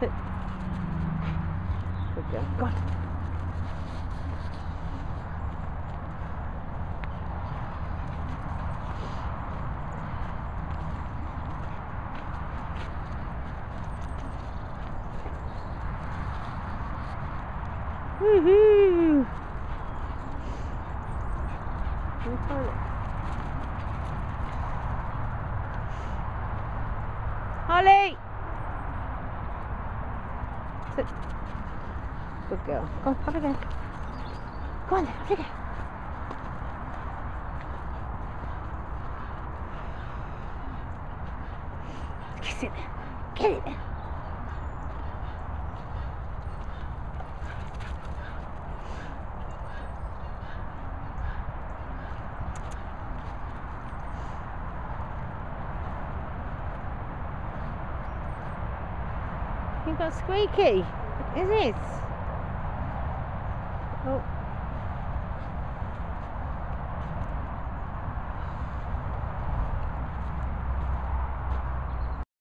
Sit. Good girl. Go on. Woohoo! Can you find it? Holly! Sit. Good girl. Go on, up again. Go on, up again. Kiss it. Get it. You've got squeaky, is it? Oh.